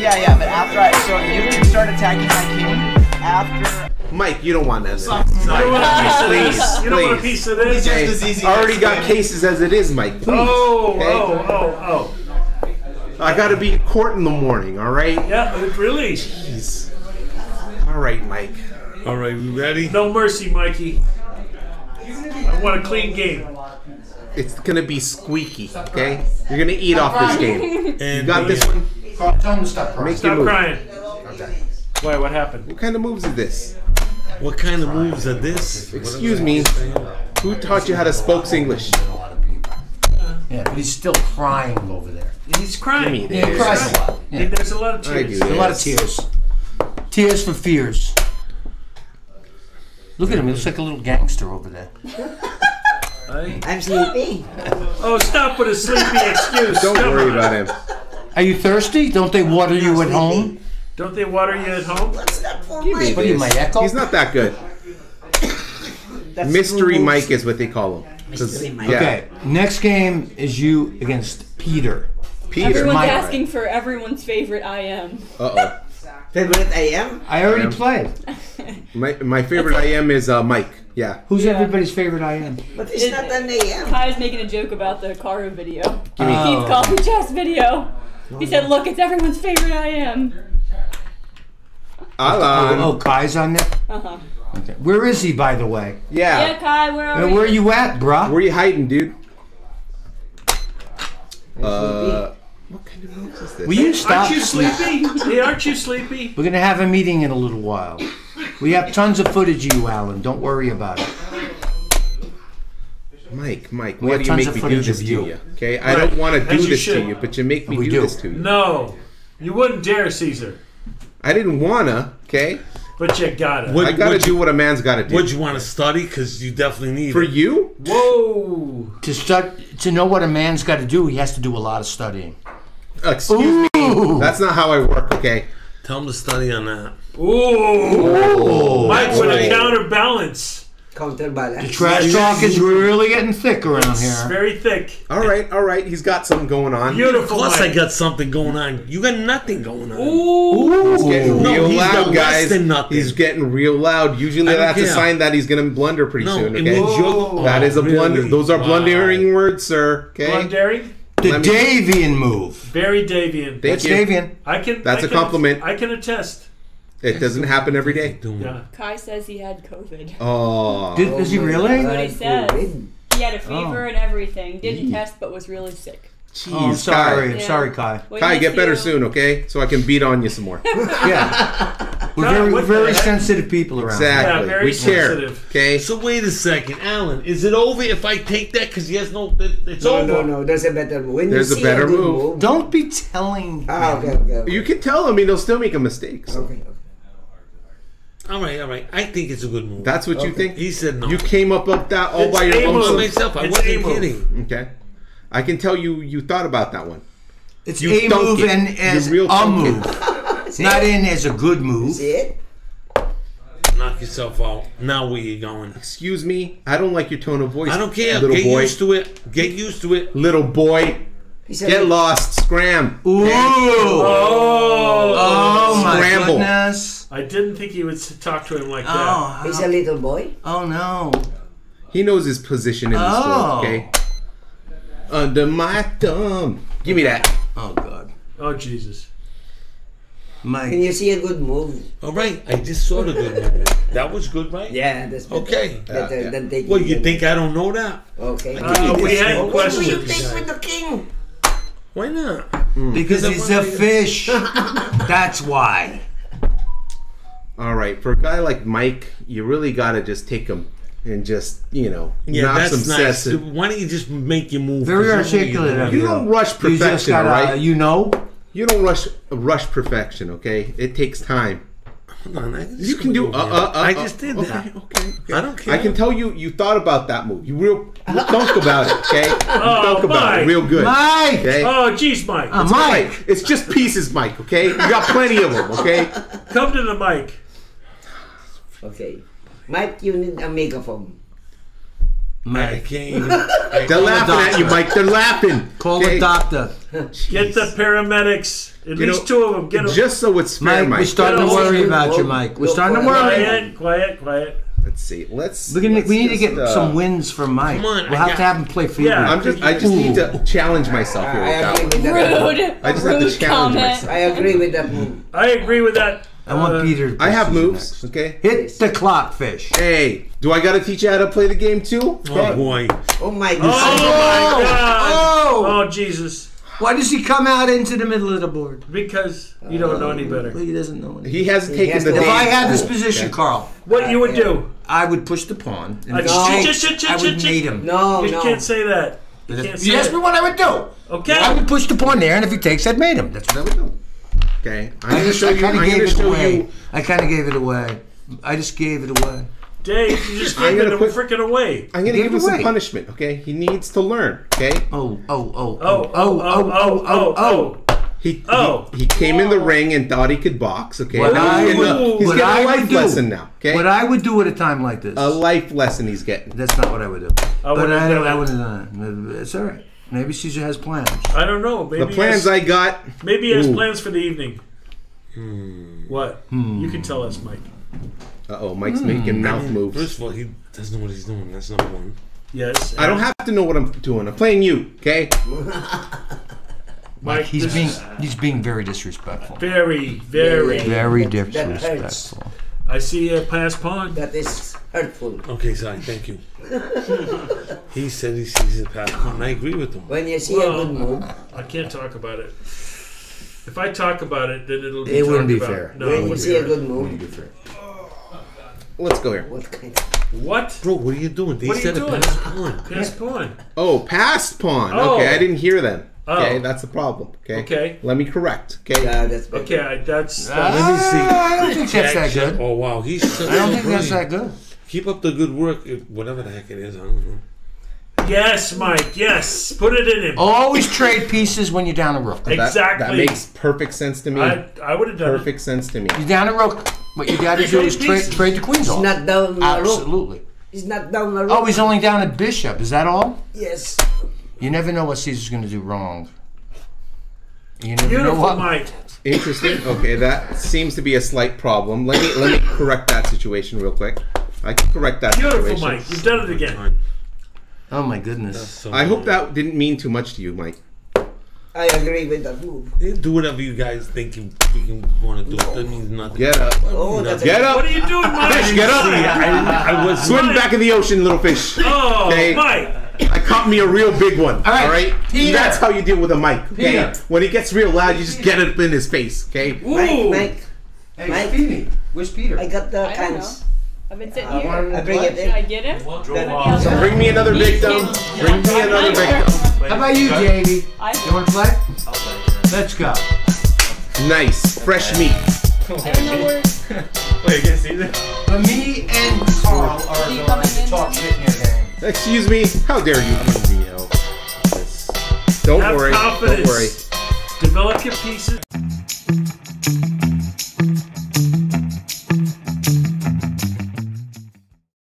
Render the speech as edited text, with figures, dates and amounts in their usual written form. Yeah, but after I, so you can start attacking my king after. Mike, you don't want that. Please, you don't want a piece of this. Hey, just as easy. I already got cases as it is, Mike. Please. Oh, okay? I gotta be in court in the morning. All right. Yeah, really. Jeez. All right, Mike. All right, we ready? No mercy, Mikey. I want a clean game. It's gonna be squeaky, okay? You're gonna eat off this game. And you got this one. Tell him to stop crying. Stop crying. Okay. Wait, what happened? What kind of moves is this? What kind of moves are this? Excuse me. Who taught you how to speak English? Yeah, but he's still crying over there. He's crying. Yeah, he cries a lot. Yeah. There's a lot of tears. There's a lot of tears. Tears for fears. Look at him. He looks like a little gangster over there. I'm sleepy. Oh, stop with a sleepy excuse. Don't worry about him. Are you thirsty? Don't they water you at home? Don't they water you at home? What's that for, Mike? What are you, my echo? He's not that good. Mystery Mike is what they call him. Mystery Mike. Yeah. Okay, next game is you against Peter. Everyone's Mike. Asking for everyone's favorite I am. Uh-oh. Favorite I am? I already played. My favorite I am is Mike. Yeah. Who's everybody's favorite I am? But it's not an I am. Kai's making a joke about the Caro video. Give me Keith Coffee Chess video. He said, look, it's everyone's favorite I am. Oh, Kai's on there? Uh-huh. Okay. Where is he, by the way? Yeah. Yeah, Kai, where are you? Where are you at, bruh? Where are you hiding, dude? What kind of noise is this? Will you stop? Aren't you sleepy? Hey, aren't you sleepy? We're going to have a meeting in a little while. We have tons of footage of you, Alan. Don't worry about it. Mike, why do you make me do this to you? Okay, I don't want to do this to you, but you make me do this to you. No, you wouldn't dare, Cesar. I didn't wanna, okay? But you gotta. I gotta do what a man's gotta do. Would you want to study? Because you definitely need for it. You? Whoa! To know what a man's gotta do, he has to do a lot of studying. Excuse me, that's not how I work, okay? Tell him to study on that. Ooh! Mike, with a counterbalance. The trash talk is really getting thick around here. It's very thick. All right. He's got something going on. Beautiful. Plus, I got something going on. You got nothing going on. Ooh. He's getting real loud, guys. He's getting real loud. Usually, that's a sign that he's going to blunder pretty soon. Okay? That is a blunder. Those are blundering words, sir. Okay? Blundering? The Davian move. Very Davian. That's Davian. That's a compliment. I can attest. It doesn't happen every day. Yeah. Kai says he had COVID. Oh. Does he really? That's what he says. He had a fever and everything. Didn't test, but was really sick. Jeez, oh, I'm sorry. Yeah. Sorry, Kai. Kai, get better soon, okay? So I can beat on you some more. Yeah. We're very sensitive people around. Exactly. Yeah, we care. Okay. So wait a second, Alan. Is it over if I take that? Because he has no. It's over. No. There's a better move. There's a better move. Don't be telling. Okay. You can tell him, and he'll still make a mistake. So. Okay. All right. I think it's a good move. That's what you think? He said no. You came up with that all by your own self. I wasn't kidding. Okay. I can tell you thought about that one. It's a move and as a move. It's not in as a good move. Is it? Knock yourself out. Now where you going? Excuse me. I don't like your tone of voice. I don't care. Get used to it. Get used to it. Little boy. Get lost. Scram. Ooh. Oh, my goodness. I didn't think he would talk to him like that. He's a little boy? Oh, no. He knows his position in the store, okay? Under my thumb. Give me that. Oh, God. Oh, Jesus. Mike. Can you see a good move? All right. I just saw the good move. That was good, right? Yeah. That's better. Okay. Better than taking you think I don't know that? Okay. We had questions. What do you think with the king? Why not? Because he's a fish. That's why. All right, for a guy like Mike, you really got to just take him and just, knock some sense. Nice. Why don't you just make your move? Very articulate. You don't rush perfection, right? You don't rush perfection, okay? It takes time. Hold on. You can do I just did that. Okay. I don't care. I can tell you thought about that move. You real thunk about it, okay? You thunk about it real good. Mike! Okay? Oh, jeez, Mike. Mike! It's just pieces, Mike, okay? You got plenty of them, okay? Come to the mic. Okay. Mike, you need a megaphone. Mike. They're laughing at you, Mike. They're laughing. Call the doctor. Jeez. Get the paramedics. At least two of them. Get them. Just so it's fair, Mike. We're starting to worry about you, Mike. We're starting to worry. Quiet, quiet, quiet. Let's see. We need to get some wins from Mike. Come on, we'll have to have him play for you. Yeah, I just need to challenge myself here. I agree with that move. I agree with that. I want Peter. I have moves. Next. Okay. Hit the clock, fish. Hey, do I got to teach you how to play the game too? Oh boy. Oh my God. Oh my God. Oh. Oh Jesus. Why does he come out into the middle of the board? Because you don't know any better. He doesn't know any better. He hasn't taken the. If I had this position, yeah. Carl, what you would do? I would push the pawn. And I would mate him. No, you can't say that. You can't say that. Ask me what I would do. Okay. I would push the pawn there, and if he takes, I'd mate him. That's what I would do. Okay. I kind of gave it away. I just gave it away. Dave, you just gave it freaking away. I'm going to give him some punishment, okay? He needs to learn, okay? He came in the ring and thought he could box, okay? Now he's getting a life lesson now, okay? What I would do at a time like this. A life lesson he's getting. That's not what I would do. But I wouldn't have done it. It's all right. Maybe Cesar has plans. I don't know. Maybe the plans I got. Maybe he has plans for the evening. What? You can tell us, Mike. Uh-oh, Mike's making mouth moves. First of all, he doesn't know what he's doing. That's number one. Yes. I don't have to know what I'm doing. I'm playing you, okay? Mike, he's being very disrespectful. Very disrespectful. I see a past pawn. That is hurtful. Okay, sorry. Thank you. He said he sees a past pawn. I agree with him. When you see a good move. I can't talk about it. If I talk about it, then it'll be fair. It wouldn't be fair. No, when you see a good move. It wouldn't be fair. Let's go here. What? Bro, what are you doing? They said a past pawn. Past pawn. Oh, past pawn. Oh. Okay, I didn't hear them. Oh. Okay, that's the problem. Okay. Okay. Let me correct. Okay. Yeah, that's okay, let me see. I don't think that's that good. Oh, wow. I don't think that's that good. Keep up the good work, whatever the heck it is. I don't know. Yes, Mike. Yes. Put it in him. Always trade pieces when you're down a rook. Exactly. That makes perfect sense to me. I would have done perfect sense to me. You're down a rook. What you got to do is trade the queens off. He's not down a rook. Absolutely. He's not down a rook. Oh, he's only down a bishop. Is that all? Yes. You never know what Caesar's going to do wrong. You never know what. Mike. Interesting. Okay, that seems to be a slight problem. Let me correct that situation real quick. I can correct that situation. Beautiful, Mike. You've done it again. Oh my goodness! So I hope that didn't mean too much to you, Mike. I agree with that move. Do whatever you guys think you want to do. That means nothing. Get up! Oh, get up! What are you doing, Mike? Fish, get up! I was swimming back in the ocean, little fish. Oh, okay. Mike! I caught me a real big one. All right, Peter. That's how you deal with a Mike. Okay? When he gets real loud, you just get it up in his face. Okay? Ooh. Mike. Hey, Mike. Where's Peter? I got the cans. I've been sitting here. Should I get him? So bring me another victim. Bring me another victim. How about you, Davey? You want to play? I'll play. Let's go. Nice. Fresh meat. I don't know where. Wait, can I see that? But me and Carl are going to talk shit in your game. Excuse me? How dare you? Don't worry. Don't worry. Develop your pieces.